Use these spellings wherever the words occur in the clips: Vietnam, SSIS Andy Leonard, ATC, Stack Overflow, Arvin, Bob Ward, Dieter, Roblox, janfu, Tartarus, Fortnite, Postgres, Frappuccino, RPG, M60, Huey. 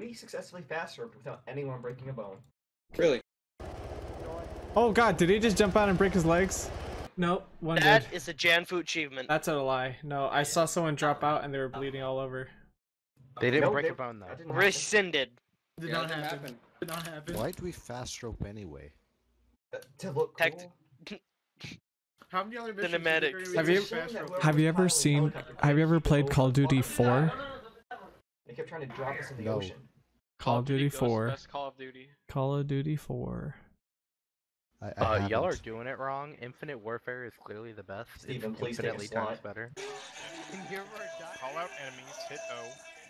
We successfully fast roped without anyone breaking a bone. Really? Oh god, did he just jump out and break his legs? Nope, one did. That is a Janfu achievement. That's a lie. No, I saw someone drop out and they were bleeding all over. They didn't break a bone though. Rescinded. Did not happen. Did not happen. Why do we fast rope anyway? To look cool. How many other cinematics? Have you ever played Call of Duty 4? They kept trying to drop us in the ocean. Call of Duty 4. Call of Duty 4. Y'all are doing it wrong. Infinite Warfare is clearly the best. Steven, it's infinitely times better. Call out enemies, hit O.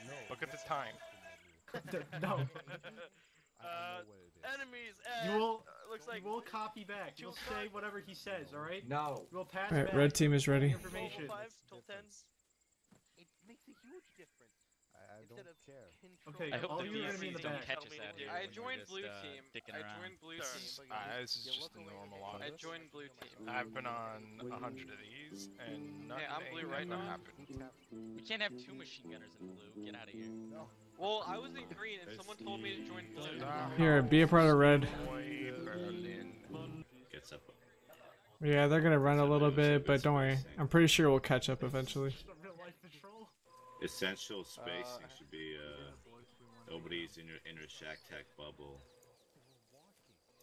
No. Look at the time. No. Enemies. You will. Looks like we'll copy back. You'll say whatever he says. All right. No. We'll pass. All right. Back. Red team is ready. Information. It makes a huge difference. I don't care. Okay, I hope all the DCs don't catch us out here. I joined blue team. This is just a normal office. I joined blue team. I've been on 100 of these, and nothing. Yeah, I'm blue right now. We can't have two machine gunners in blue. Get out of here. No. Well, I was in green, and someone told me to join blue. Here, be a part of red. Yeah, they're gonna run a little bit, but don't worry. I'm pretty sure we'll catch up eventually. Essential spacing should be nobody's in your inner shack tech bubble.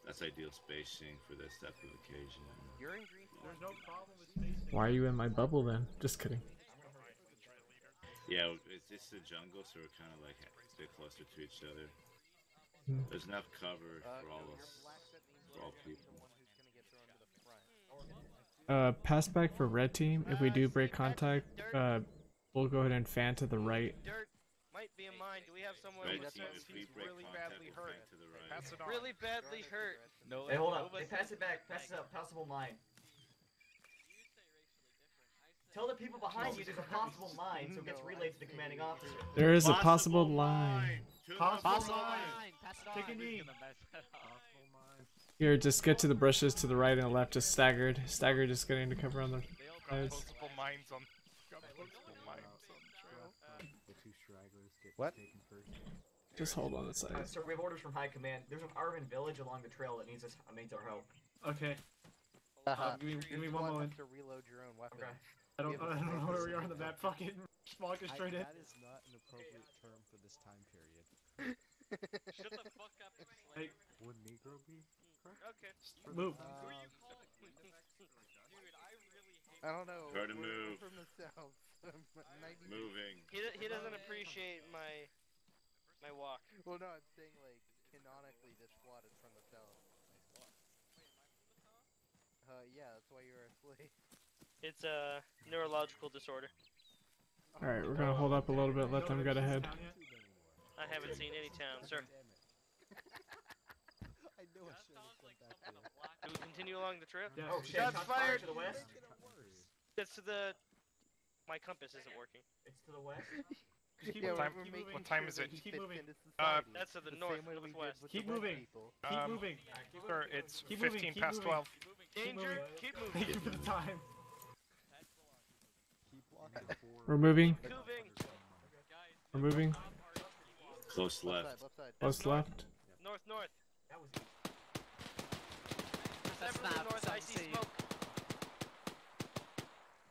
That's ideal spacing for this type of occasion. You're in green. There's no problem with spacing. Why are you in my bubble then? Just kidding. Yeah, it's the jungle, so we're kind of like a bit closer to each other. There's enough cover for all us, for all people. Pass back for red team. If we do break contact, we'll go ahead and fan to the right. Dirt might be in mind. Do we have someone who's really badly hurt? Really badly hurt. No, hey, hold up. Hey, pass it back. Pass it up. Possible mine. Tell the people behind you there's a possible mine, so it gets relayed to the commanding officer. There is a possible line. Possible line. Take a knee. Here, just get to the bushes to the right and the left. Just staggered. Staggered, just getting to cover on the sides. What? Just hold on a second. Sir, we have orders from High Command. There's an Arvin village along the trail that needs our help. Okay. Give me one moment. To reload your own weapon. Okay. I don't know where we are on the map. Fucking walk us straight in. That is not an appropriate term for this time period. Shut the fuck up. Hey, would Negro be? Okay. Move. Who are you calling? Dude, I really hate. I don't know. Try to move. From the south. Moving. He doesn't appreciate my walk. Well, no, I'm saying like canonically this squad is from the south. Yeah, that's why you're a slave. It's a neurological disorder. All right, we're gonna hold up a little bit. Let them get ahead. I haven't seen any town, sir. I know I should have come back to it. Do we continue along the trip? Yeah. Oh, shots fired to the west. That's to the. My compass isn't working. It's to the west. Yeah, what time is it? Keep moving. That's to the north, northwest. Keep moving. Keep moving. Sir, it's 15 past 12. Danger. Keep moving. Thank you for the time. We're moving. We're moving. Close left. Close left. North, north. That was it. North, I see smoke.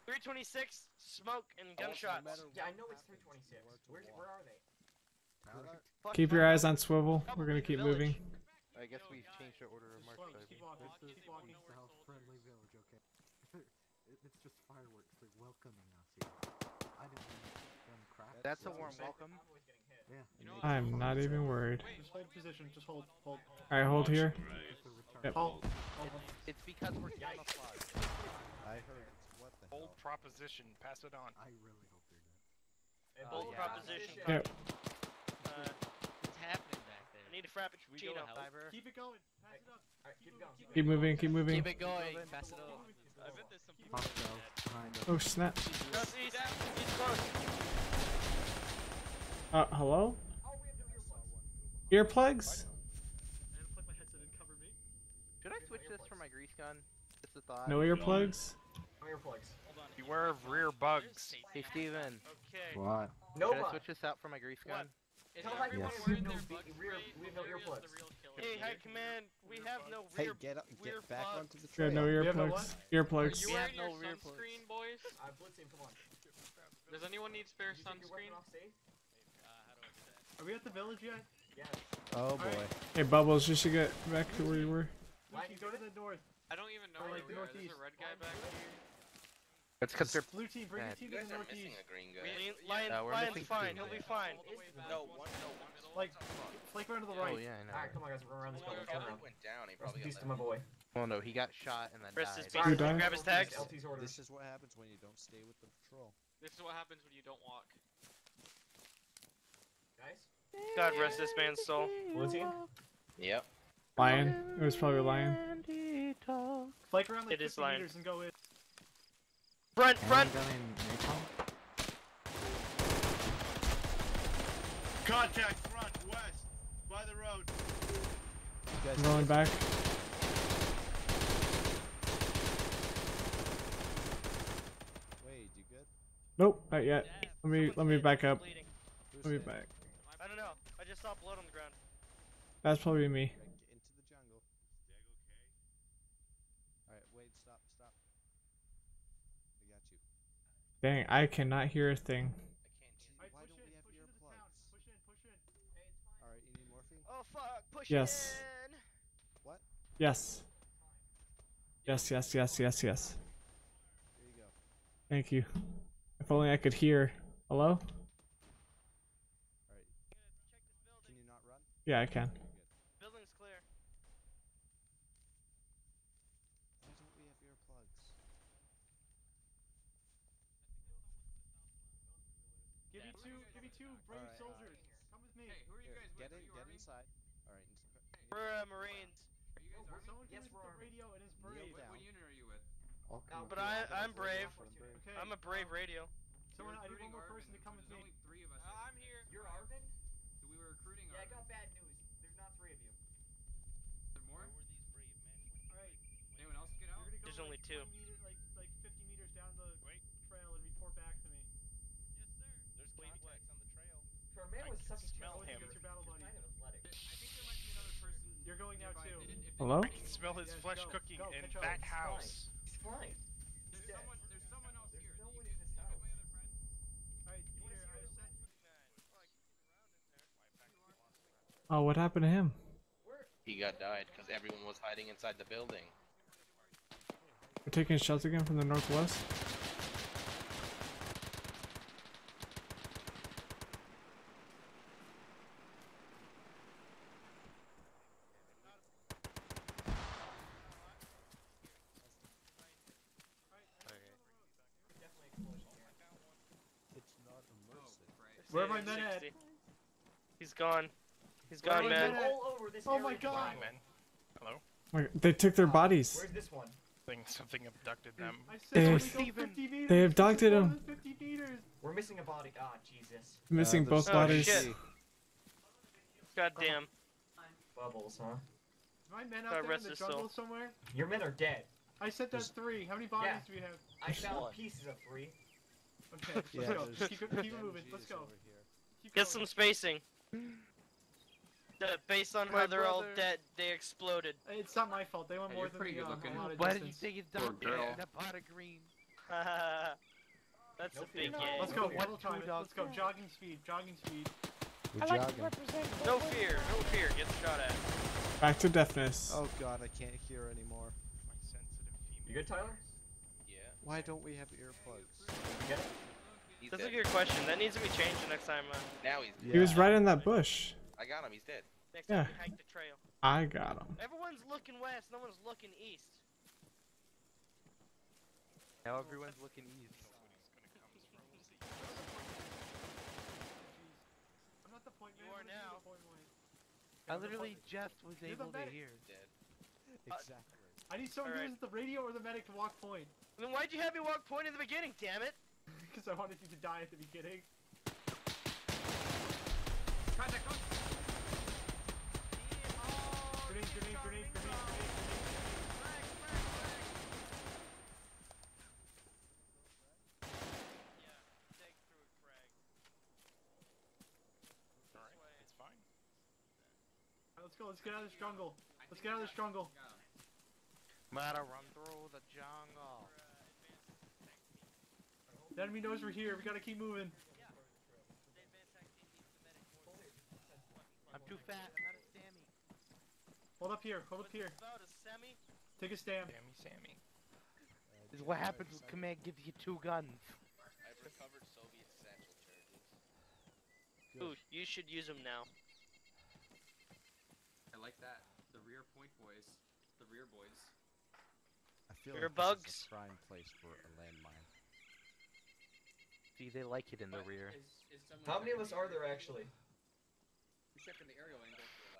326. Smoke and gunshots. Yeah, I know it's 326. Where are they? Keep your eyes on Swivel. We're gonna keep moving. I guess we've changed the order of march. Keep walking. Keep walking. Friendly village, okay? It's just fireworks. They're welcoming us here. I didn't even crack. That's a warm welcome. Yeah. I'm not even worried. Just hold position. Just hold. Hold. All right, hold here. Yep. Hold. It's because we're camouflaged. I heard. Bold proposition, pass it on. I really hope they're dead. Bold proposition. Yep. What's happening back there? I need a frappuccino. Keep it going. Pass it up. Keep moving. Keep moving. Keep it going. Pass it on. I bet there's some people behind us. Oh snap! Hello? Earplugs? Should I switch this for my grease gun? Just a thought. No earplugs. Earplugs. Beware of rear bugs. Hey Steven. Okay. What? No. Should I switch this out for my grease gun? Tell everyone we're in their bugs. We have no earplugs. Hey, High Command, we have no earplugs. Hey, get back onto the trail. Yeah, no earplugs. Earplugs. You have no sunscreen, boys? I'm blitzing, come on. Does anyone need spare sunscreen? Are we at the village yet? Yes. Oh boy. Hey, Bubbles, you should get back to where you were. Why you go to the north? I don't even know where you are. There's a red guy back here. That's because they're blue team. Bring your team to the northeast. Lion's fine. He'll be fine. Like run to the right. Oh yeah, I know. Alright, come on guys, we're around this corner. He went down. He probably got my boy. Well, no, he got shot and then died. Grab his tags. This is what happens when you don't stay with the patrol. This is what happens when you don't walk. Guys. God rest this man's soul. Blue team. Yep. Lion. It was probably Lion. Flake around like 50 meters and go in. Front, front! Contact front, west, by the road. I'm rolling back. Wait, you good? Nope, not yet. Yeah, let me back up. Let me back. I don't know. I just saw blood on the ground. That's probably me. Dang, I cannot hear a thing. I can't. Why don't we have earplugs? Push in, push in. Hey, it's fine. Alright, you need morphine? Oh fuck, push yes. in! What? Yes. Yes. There you go. Thank you. If only I could hear. Hello? Alright. Can you not run? Yeah, I can. Building's clear. Why don't we have earplugs? Give me two brave soldiers. Come with me. Hey, who are you guys with? Get inside. Alright. We're Marines. Are you guys Army? Yes, we're Army. Radio and is brave. What unit are you with? No, but I'm brave. Okay. I'm a brave radio. Someone, I need one more person to come with me. There's only three of us. I'm here. You're Arvin? So we were recruiting Arvin. Yeah, I got bad news. There's not three of you. Is there more? Alright. Anyone else get out? There's only two. Like 50 meters down the trail and report back to me. Our man was such a smell him. You're going now too. Hello? I can smell his flesh cooking in that house. He's flying. There's someone else here. There's no one in this house. Oh, what happened to him? He got died because everyone was hiding inside the building. We're taking shots again from the northwest. Where am I men at? He's gone. He's gone, man. Oh my god. Hello? Wait, they took their bodies. Where's this one? Something abducted them. They abducted him. We're missing a body. Ah, oh, Jesus. Missing both bodies. Shit. God damn. Bubbles, huh? My men out there in the jungle somewhere? Your men are dead. I said there's three. How many bodies do we have? I found pieces of three. Okay, let's go. Keep moving. Let's go. Get some spacing. Based on how they're all dead, they exploded. It's not my fault. They want more than me. Why did you take it down in a pot of green? That's a big game. Let's go. One time. Let's go. Jogging speed. Jogging speed. I like to represent. No fear. No fear. Get shot at. Back to deafness. Oh god, I can't hear anymore. You good, Tyler? Why don't we have earplugs? Yeah. That's a good question. That needs to be changed the next time. Now he's dead. He was right in that bush. I got him. He's dead. Next time we hike the trail. I got him. Everyone's looking west. No one's looking east. Now everyone's looking east. I'm not the point man. You are now. I literally just was able to hear. Exactly. I need someone who's at the radio or the medic to walk point. Then why'd you have me walk point in the beginning, damn it? Because I wanted you to die at the beginning. Contact, grenade. let's go. Let's get out of this jungle. Let's get out of this jungle. I'm gonna run through the jungle. The enemy knows we're here. We gotta keep moving. I'm too fat. I'm not a Sammy. Hold up here. Hold up here. Take a stand. Sammy. This is what happens when command gives you two guns. I've recovered Soviet satchel charges. Ooh, you should use them now. I like that. The rear point boys. The rear boys. I feel like this is a prime place for a landmine. See, they like it in the rear. How many of us are there actually? We're checking the aerial angle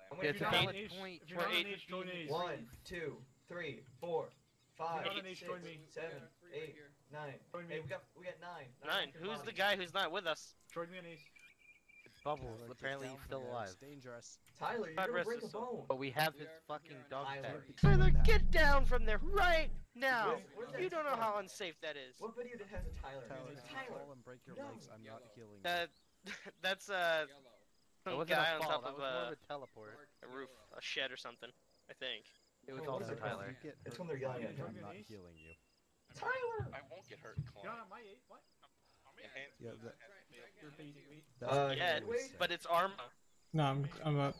for the landmine. It's a valid point. 1, 2, 3, 4, 5, 6, 7, 8, 9. Hey, we got 9. 9. Who's the guy who's not with us? Join me on Ace. Bubbles, apparently he's still alive. It's dangerous. Tyler, you're gonna break a bone. But we have his fucking dog tag. Tyler, get down from there right now! You don't know how unsafe that is. What video that has a Tyler? Tyler, break your legs. I'm not healing. That's a guy on top of a teleport, a roof, a shed or something. I think. It was also Tyler. It's when they're yelling at you. I'm not healing you. Tyler! I won't get hurt, Clyde. God, my eight. What? Yeah, but it's armor. No, I'm up.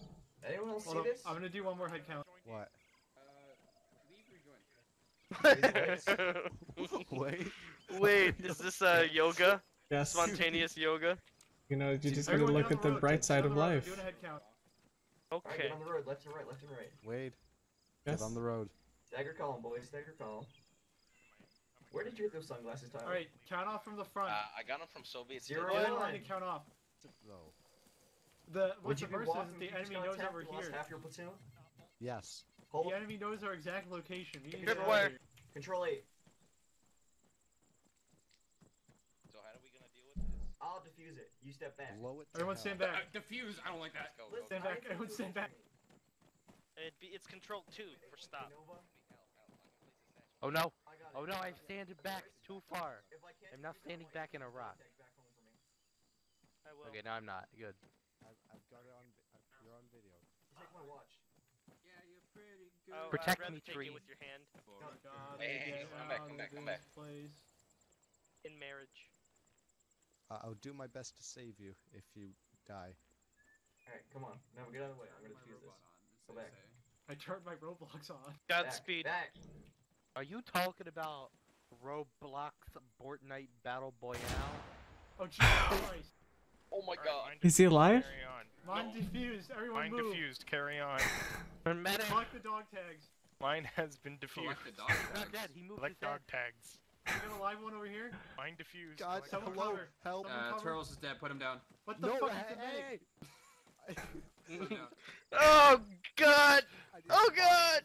Anyone else see this? I'm gonna do one more head count. What? Wait, is this yoga? Yes. Spontaneous yoga? You know, you just gotta look at the bright side of life. Doing a head count. Okay. Right, get on the road, left and right, left and right. Wade, yes. Get on the road. Stagger column, boys, stagger column. Where did you get those sunglasses, Tyler? Alright, count off from the front. I got them from Soviet. 0 and 1. To count off. No. What's the verse is that the enemy knows that we're here. Half your platoon? Yes. Hold the enemy knows our exact location. Control 8. So how are we gonna deal with this? I'll defuse it. You step back. Blow it. Everyone stand back. Defuse? I don't like that. Go, stand back. Everyone stand back. It's control 2 for stop. Oh no! Oh no! I'm standing back too far. I'm not standing back in a rock. Okay, now I'm not. Good. I've got it on. You're on video. Take my watch. Yeah, you're pretty good. Oh, protect me, tree. With your hand. Hey, come back. In marriage. I'll do my best to save you if you die. All right, come on. Now get out of the way. I'm gonna defuse this. Go back. I turned my Roblox on. Godspeed. Back. Are you talking about Roblox Fortnite Battle Royale? Oh Jesus Christ! Oh my God! Is he alive? Mine defused. Everyone move. Mine defused. Carry on. Collect the dog tags. Mine has been defused. Not dead. He moved. Collect dog tags. You got a live one over here? Mine defused. God, someone cover. Help! Turtles is dead. Put him down. What the fuck is that? Oh God! Oh God!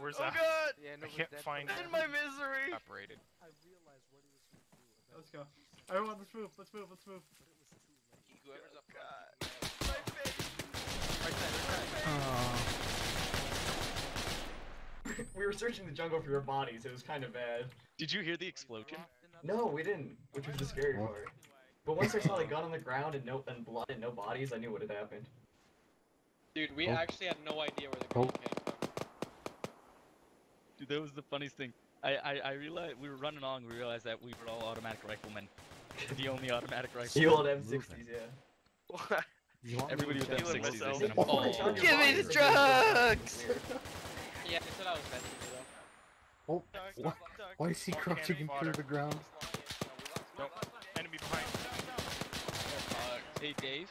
Where's that? Oh God! Yeah, I can't find it. In my misery! Operated. I realized what he was going to do about. Let's go. Everyone, let's move, let's move, let's move. Whoever's up, God. My face! Right there. We were searching the jungle for your bodies, it was kind of bad. Did you hear the explosion? No, we didn't, which was the scary part. But once I saw the gun on the ground and blood and no bodies, I knew what had happened. Dude, we actually had no idea where the gun came from. Dude, that was the funniest thing. I realized we were running along. We realized that we were all automatic riflemen. The only automatic riflemen. You all M60s, yeah. What? Everybody with M60s. And oh, give me the drugs! Yeah, I said I was best to do. Oh, what? Why is he crouching through the ground? Nope. Enemy behind. Hey, Dave.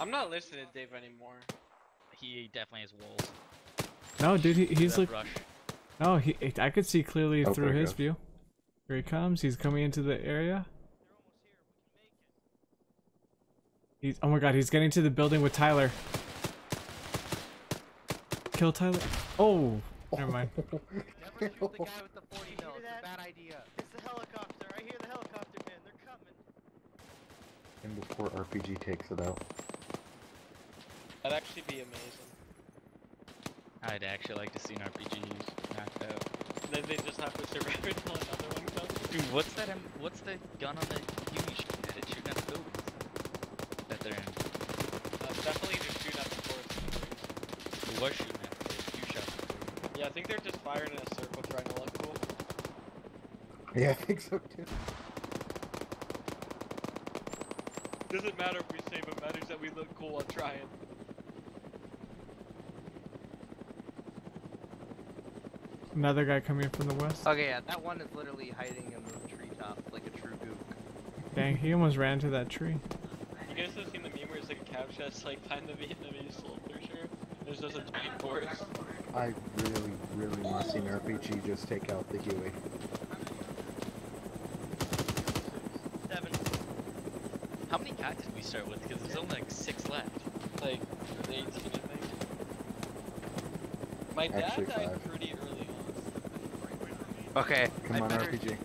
I'm not listening to Dave anymore. He definitely has walls. No, dude, he's like. Rush. No, I could see clearly through his view. Here he comes. He's coming into the area. They're almost here. We can make it. He's. Oh my God, he's getting to the building with Tyler. Kill Tyler. Oh. Never mind. Never shoot the guy with the 40 mil. It's a bad idea. It's the helicopter. I hear the helicopter, man. They're coming. And before RPG takes it out. That'd actually be amazing. I'd actually like to see an RPG knocked out. Then they just have to survive until another one comes. Dude, what's the gun on the Huey shooting at? It's shooting at the buildings that they're in. was shooting at me. You shot me. Yeah, I think they're just firing in a circle trying to look cool. Yeah, I think so too. Doesn't matter if we save it, matters that we look cool on trying. Another guy coming from the west. Okay, yeah, that one is literally hiding in the treetop like a true gook. Dang, he almost ran into that tree. You guys have seen the meme where it's like a cow chest, like behind the Vietnamese soldier shirt? There's just a giant forest. I really, really want to see an RPG just take out the Huey. How many guys did we start with? Because there's only like 6 left. Like 18, I think. My dad actually died 5. Pretty early on. Okay. Come on, RPG.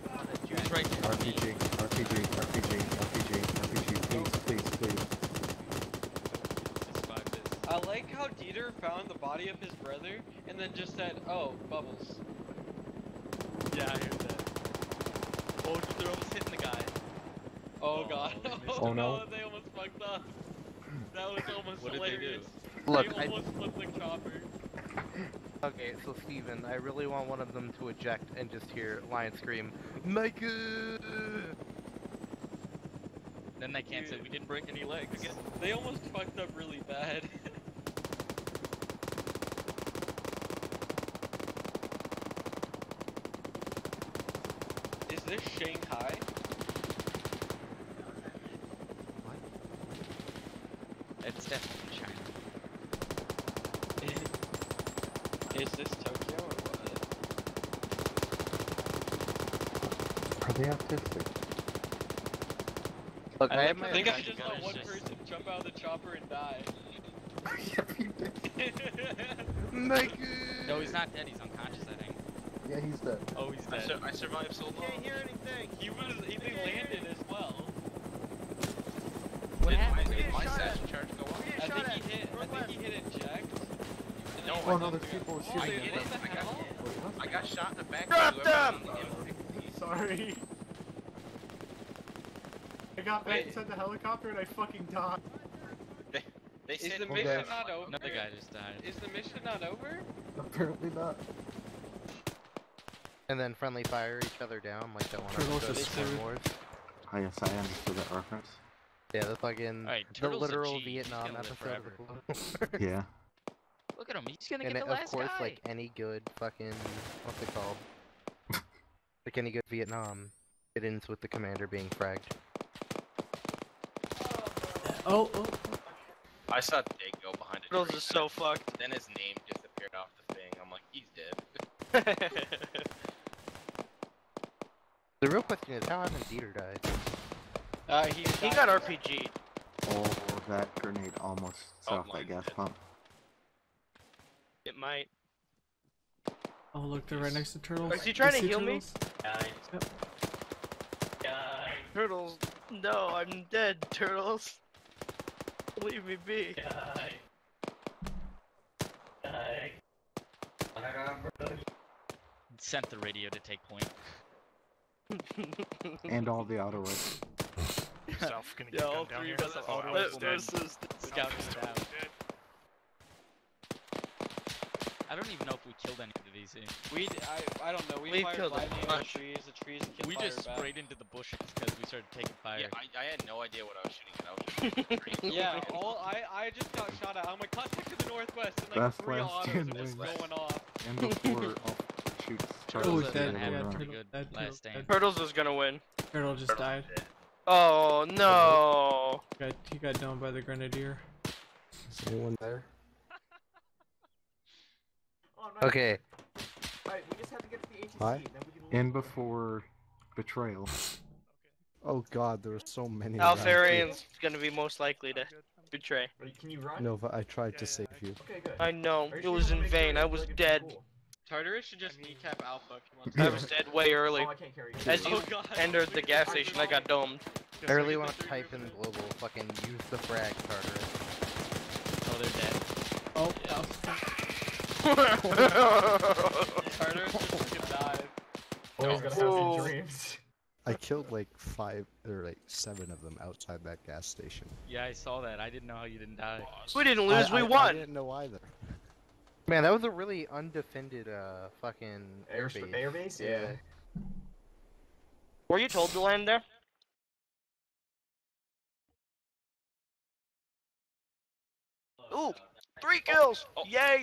Just right there. RPG, RPG, RPG, RPG, RPG, please, please, please. I like how Dieter found the body of his brother and then just said, oh, bubbles. Yeah, I heard that. Oh, they're almost hitting the guy. Oh god. Oh no, they almost fucked us. That was almost what hilarious. Did they do? Look, they almost flipped the chopper. Okay, so Steven, I really want one of them to eject and just hear Lion scream, Micah! Then they can't say we didn't break any legs. Again, they almost fucked up really bad. Is this Shanghai? It's definitely China. Is this Tokyo or what? Are they autistic? Look, I think I just saw one person jump out of the chopper and die. Yep, he did. No, he's not dead, he's unconscious, I think. Yeah, he's dead. Oh, he's dead. I survived so long. I can't hear anything. He landed as well. What happened? Did my session charge go up? I think he hit it jacked. No, oh no, there's people shooting at him. I got shot in the back. Grab them! Sorry. I got back inside the helicopter and I fucking died. They said the mission not over? Another guy just died. Is the mission not over? Apparently not. And then friendly fire each other down like that one on the Star Wars. I guess I understood that reference. Yeah, the fucking, right, the literal Vietnam episode of the Yeah. Look at him, he's gonna get the last guy! And of course, like any good fucking, what's it called? Like any good Vietnam, it ends with the commander being fragged. Oh. I saw Dig go behind a tree. Turtles is so fucked. Then his name disappeared off the thing, I'm like, he's dead. The real question is, how hasn't Dieter died? He got RPG'd. Oh, that grenade almost stopped that gas pump. It might. Oh look, they're right next to Turtles. Oh, is he trying to heal me? Yep. Turtles, no, I'm dead, Turtles. Leave me be. Die. Sent the radio to take point. And all the auto rifles. South gonna get gunned down here. I don't even know if we killed any of these. I don't know. We fired lightning at the trees. The trees killed us. We just sprayed into the bushes because we started taking fire. Yeah, I had no idea what I was shooting at. I just got shot at. I'm like, contact to the northwest, and like three autos are just going off. And before shoots, Turtles pretty good last stand. Turtles was gonna win. Turtle just died. Oh no! He got down by the grenadier. Is anyone there? Okay. Alright, we just have to get to the ATC. Then we can end before betrayal. Oh god, there are so many. Alfarian's gonna be most likely to betray. Can you run? Nova, I tried to save you. Okay, good. I know, it was in vain. I was dead. Tartarus should just kneecap Alpha. I was dead way early. As you entered the gas station, I got domed. I really want to type in global, fucking use the frag, Tartarus. Oh, they're dead. Oh, Tartarus just fucking died. Oh, he's gonna have some dreams. I killed like 7 of them outside that gas station. Yeah, I saw that. I didn't know how you didn't die. We didn't lose, we won! I didn't know either. Man, that was a really undefended fucking airbase. Yeah. Were you told to land there? Ooh, 3 kills! Oh. Yay!